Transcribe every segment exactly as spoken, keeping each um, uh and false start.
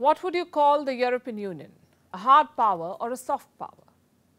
What would you call the European Union? A hard power or a soft power?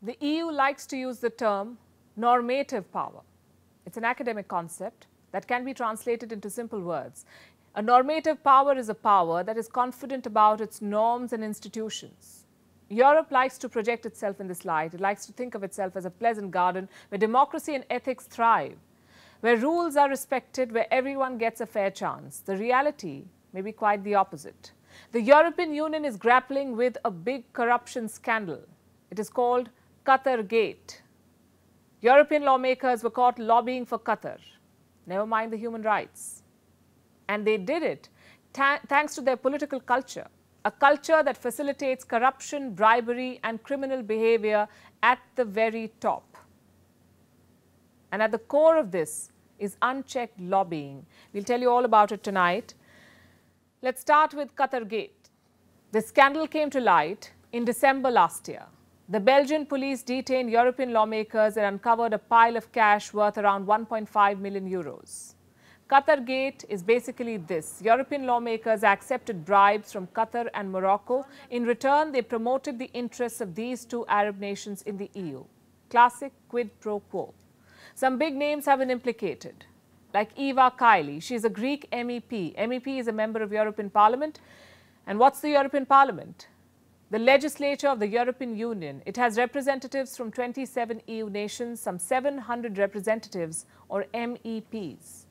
The E U likes to use the term normative power. It's an academic concept that can be translated into simple words. A normative power is a power that is confident about its norms and institutions. Europe likes to project itself in this light. It likes to think of itself as a pleasant garden where democracy and ethics thrive, where rules are respected, where everyone gets a fair chance. The reality may be quite the opposite. The European Union is grappling with a big corruption scandal. It is called Qatargate. European lawmakers were caught lobbying for Qatar, never mind the human rights. And they did it ta- thanks to their political culture, a culture that facilitates corruption, bribery and criminal behavior at the very top. And at the core of this is unchecked lobbying. We'll tell you all about it tonight. Let's start with Qatargate. The scandal came to light in December last year. The Belgian police detained European lawmakers and uncovered a pile of cash worth around one point five million euros. Qatargate is basically this. European lawmakers accepted bribes from Qatar and Morocco. In return, they promoted the interests of these two Arab nations in the E U. Classic quid pro quo. Some big names have been implicated, like Eva Kaili. She is a Greek M E P. M E P is a member of European Parliament. And what's the European Parliament? The legislature of the European Union. It has representatives from twenty-seven E U nations, some seven hundred representatives or M E Ps.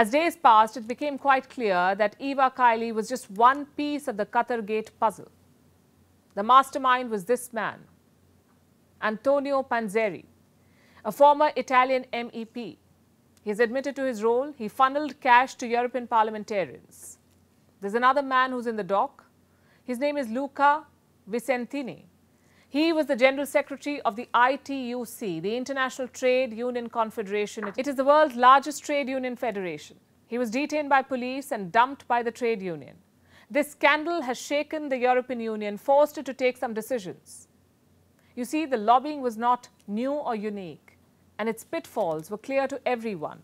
As days passed, it became quite clear that Eva Kaili was just one piece of the Qatargate puzzle. The mastermind was this man, Antonio Panzeri, a former Italian M E P. He has admitted to his role. He funneled cash to European parliamentarians. There's another man who's in the dock. His name is Luca Visentini. He was the General Secretary of the I T U C, the International Trade Union Confederation. It is the world's largest trade union federation. He was detained by police and dumped by the trade union. This scandal has shaken the European Union, forced it to take some decisions. You see, the lobbying was not new or unique, and its pitfalls were clear to everyone.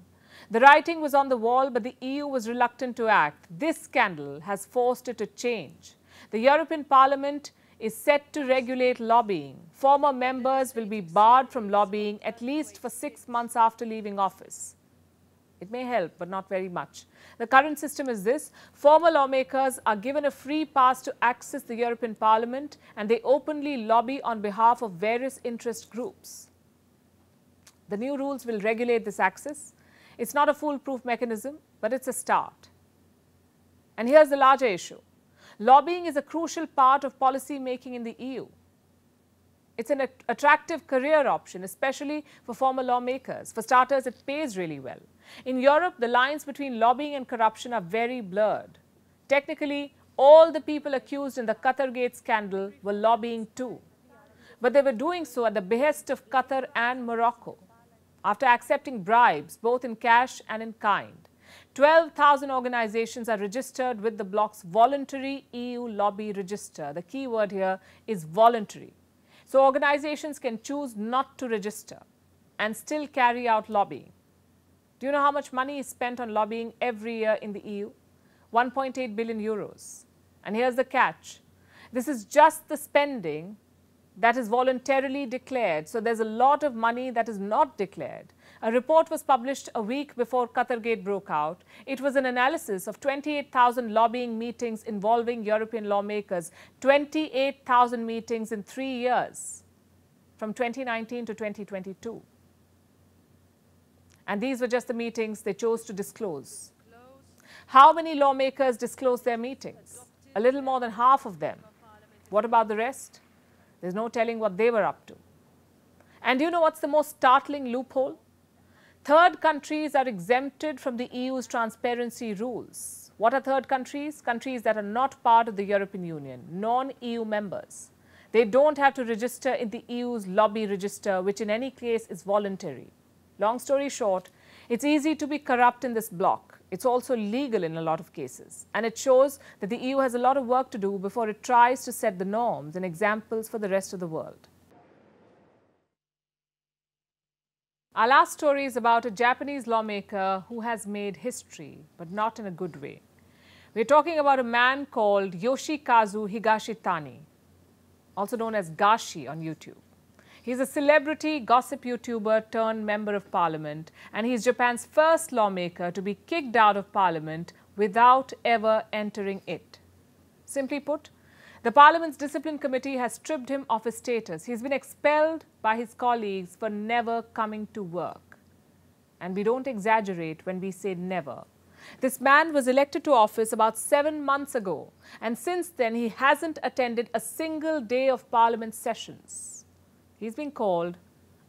The writing was on the wall, but the E U was reluctant to act. This scandal has forced it to change. The European Parliament is set to regulate lobbying. Former members will be barred from lobbying at least for six months after leaving office. It may help, but not very much. The current system is this. Former lawmakers are given a free pass to access the European Parliament, and they openly lobby on behalf of various interest groups. The new rules will regulate this access. It's not a foolproof mechanism, but it's a start. And here's the larger issue. Lobbying is a crucial part of policy making in the E U. It's an attractive career option, especially for former lawmakers. For starters, it pays really well. In Europe, the lines between lobbying and corruption are very blurred. Technically, all the people accused in the Qatargate scandal were lobbying too. But they were doing so at the behest of Qatar and Morocco, after accepting bribes, both in cash and in kind. twelve thousand organizations are registered with the bloc's voluntary E U lobby register. The key word here is voluntary. So organizations can choose not to register and still carry out lobbying. Do you know how much money is spent on lobbying every year in the E U? one point eight billion euros. And here's the catch. This is just the spending that is voluntarily declared. So there's a lot of money that is not declared. A report was published a week before Qatargate broke out. It was an analysis of twenty-eight thousand lobbying meetings involving European lawmakers, twenty-eight thousand meetings in three years, from twenty nineteen to twenty twenty-two. And these were just the meetings they chose to disclose. How many lawmakers disclosed their meetings? A little more than half of them. What about the rest? There's no telling what they were up to. And do you know what's the most startling loophole? Third countries are exempted from the E U's transparency rules. What are third countries? Countries that are not part of the European Union, non-E U members. They don't have to register in the E U's lobby register, which in any case is voluntary. Long story short, it's easy to be corrupt in this bloc. It's also legal in a lot of cases, and it shows that the E U has a lot of work to do before it tries to set the norms and examples for the rest of the world. Our last story is about a Japanese lawmaker who has made history, but not in a good way. We're talking about a man called Yoshikazu Higashitani, also known as Gashi on YouTube. He's a celebrity gossip YouTuber turned member of parliament, and he's Japan's first lawmaker to be kicked out of parliament without ever entering it. Simply put, the parliament's discipline committee has stripped him of his status. He's been expelled by his colleagues for never coming to work. And we don't exaggerate when we say never. This man was elected to office about seven months ago, and since then he hasn't attended a single day of parliament sessions. He's been called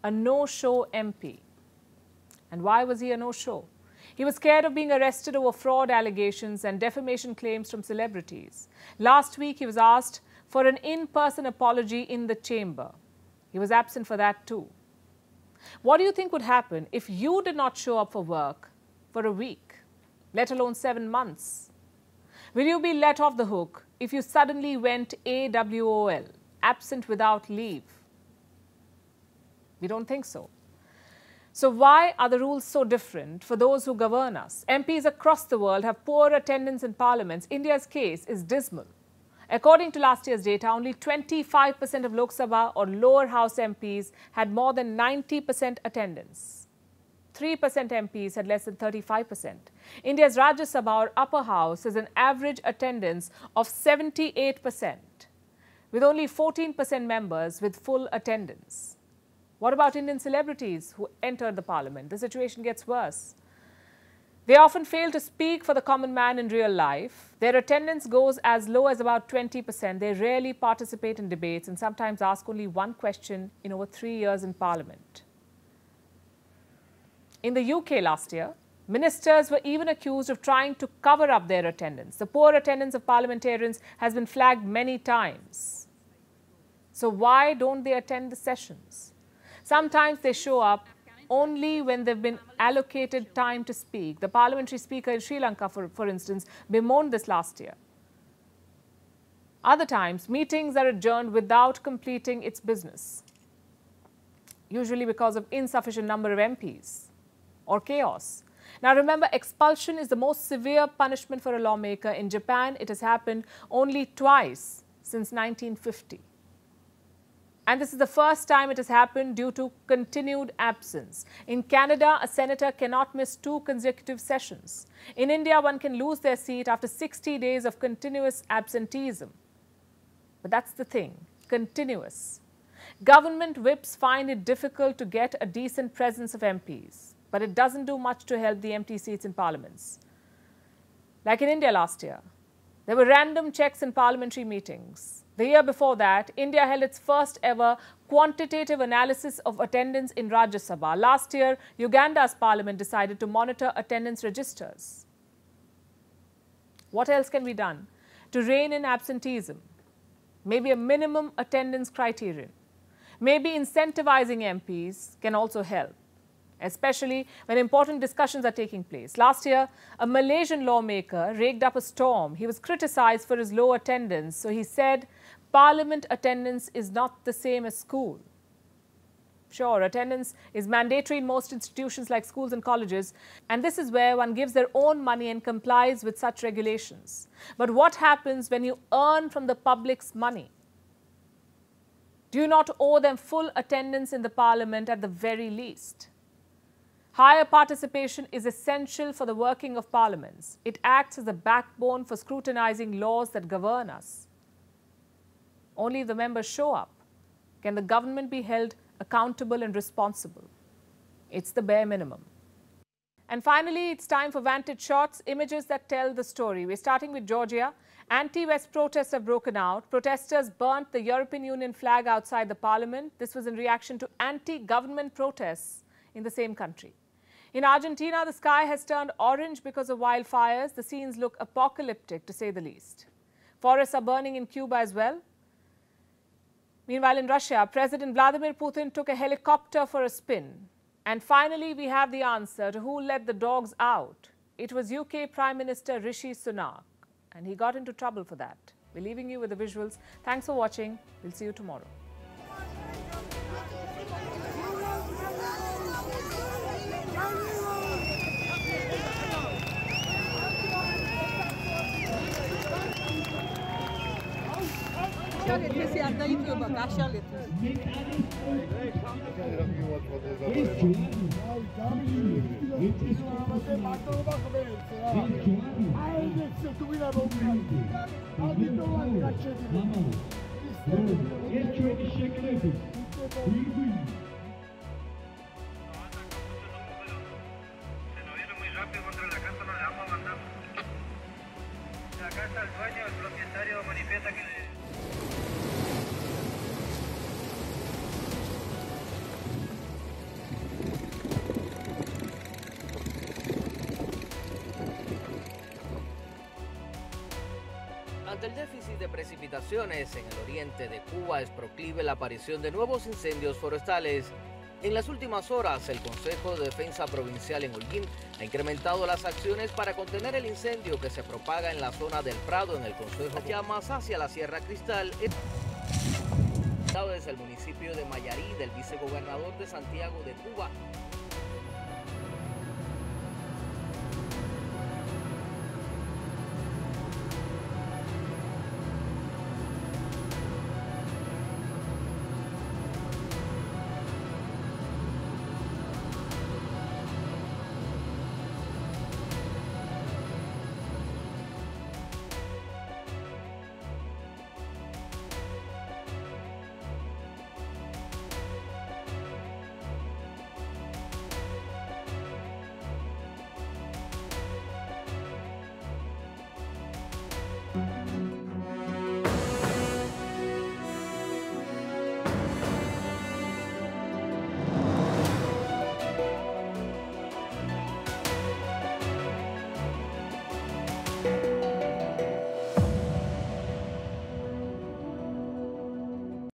a no-show M P. And why was he a no-show? He was scared of being arrested over fraud allegations and defamation claims from celebrities. Last week, he was asked for an in-person apology in the chamber. He was absent for that too. What do you think would happen if you did not show up for work for a week, let alone seven months? Will you be let off the hook if you suddenly went AWOL, absent without leave? We don't think so. So why are the rules so different for those who govern us? M Ps across the world have poor attendance in parliaments. India's case is dismal. According to last year's data, only twenty-five percent of Lok Sabha or lower house M Ps had more than ninety percent attendance. three percent M Ps had less than thirty-five percent. India's Rajya Sabha or upper house has an average attendance of seventy-eight percent, with only fourteen percent members with full attendance. What about Indian celebrities who entered the parliament? The situation gets worse. They often fail to speak for the common man in real life. Their attendance goes as low as about twenty percent. They rarely participate in debates and sometimes ask only one question in over three years in parliament. In the U K last year, ministers were even accused of trying to cover up their attendance. The poor attendance of parliamentarians has been flagged many times. So why don't they attend the sessions? Sometimes they show up only when they've been allocated time to speak. The parliamentary speaker in Sri Lanka, for, for instance, bemoaned this last year. Other times, meetings are adjourned without completing its business, usually because of insufficient number of M Ps or chaos. Now remember, expulsion is the most severe punishment for a lawmaker. In Japan, it has happened only twice since nineteen fifty. And this is the first time it has happened due to continued absence. In Canada, a senator cannot miss two consecutive sessions. In India, one can lose their seat after sixty days of continuous absenteeism. But that's the thing, continuous. Government whips find it difficult to get a decent presence of M Ps, but it doesn't do much to help the empty seats in parliaments. Like in India last year, there were random checks in parliamentary meetings. The year before that, India held its first ever quantitative analysis of attendance in Rajya Sabha. Last year, Uganda's parliament decided to monitor attendance registers. What else can be done to rein in absenteeism? Maybe a minimum attendance criterion. Maybe incentivizing M Ps can also help, especially when important discussions are taking place. Last year, a Malaysian lawmaker raked up a storm. He was criticized for his low attendance. So he said, "Parliament attendance is not the same as school." Sure, attendance is mandatory in most institutions like schools and colleges, and this is where one gives their own money and complies with such regulations. But what happens when you earn from the public's money? Do you not owe them full attendance in the parliament at the very least? Higher participation is essential for the working of parliaments. It acts as a backbone for scrutinizing laws that govern us. Only if the members show up can the government be held accountable and responsible. It's the bare minimum. And finally, it's time for Vantage Shots, images that tell the story. We're starting with Georgia. Anti-West protests have broken out. Protesters burnt the European Union flag outside the parliament. This was in reaction to anti-government protests in the same country. In Argentina, the sky has turned orange because of wildfires. The scenes look apocalyptic, to say the least. Forests are burning in Cuba as well. Meanwhile, in Russia, President Vladimir Putin took a helicopter for a spin. And finally, we have the answer to who let the dogs out. It was U K Prime Minister Rishi Sunak, and he got into trouble for that. We're leaving you with the visuals. Thanks for watching. We'll see you tomorrow. Ante el déficit de precipitaciones en el oriente de Cuba es proclive la aparición de nuevos incendios forestales. En las últimas horas, el Consejo de Defensa Provincial en Holguín ha incrementado las acciones para contener el incendio que se propaga en la zona del Prado, en el Consejo de Llamas, hacia la Sierra Cristal. Desde el municipio de Mayarí, del vicegobernador de Santiago de Cuba. We'll be right back.